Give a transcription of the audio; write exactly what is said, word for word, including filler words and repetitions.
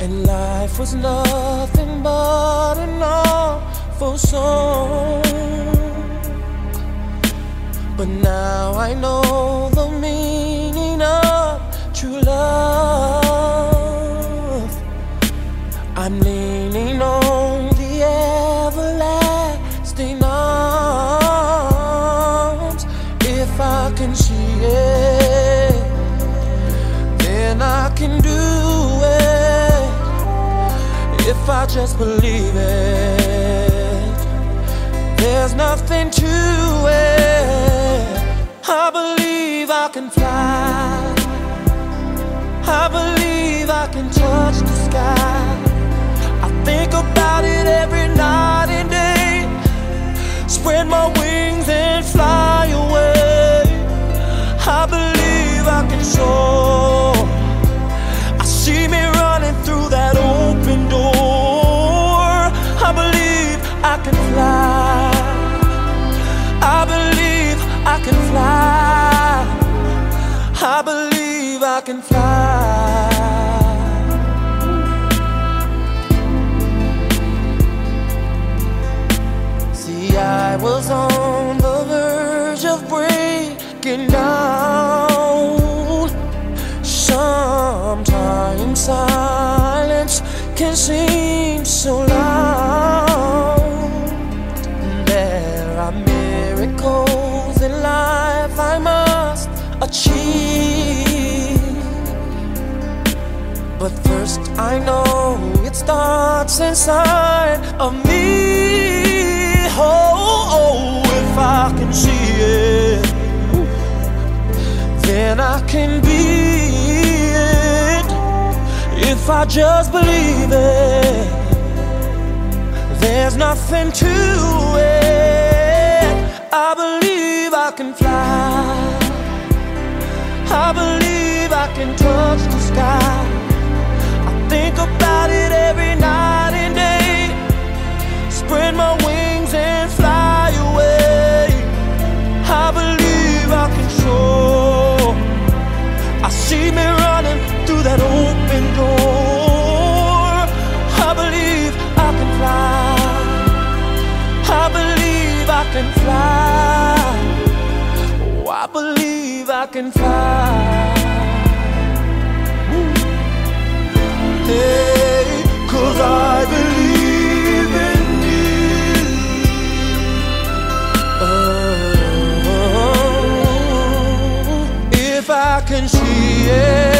And life was nothing but an awful song. But now I know the meaning of true love. I'm leaning on the everlasting arms. If I can see it, then I can do it. If I just believe it, there's nothing to it. I believe I can fly. I believe I can touch the sky. I think about it every night and day. Spread my wings and fly away. I believe I can soar. I see me running through that open door. I believe I can fly. I believe I can fly. I believe I can fly. See, I was on the verge of breaking down. Sometimes silence can seem so loud. There are miracles in life I must achieve, but first I know it starts inside of me. Oh, oh, if I can see it, then I can be it. If I just believe it, there's nothing to it. I believe I can fly. I believe I can touch the sky. I think about it every night and day. Spread my wings and fly away. I believe I can soar. I see me running through that open door. I believe I can fly. I believe I can fly. I believe I can fly. Hey, 'cause I believe in you. Oh, if I can see it,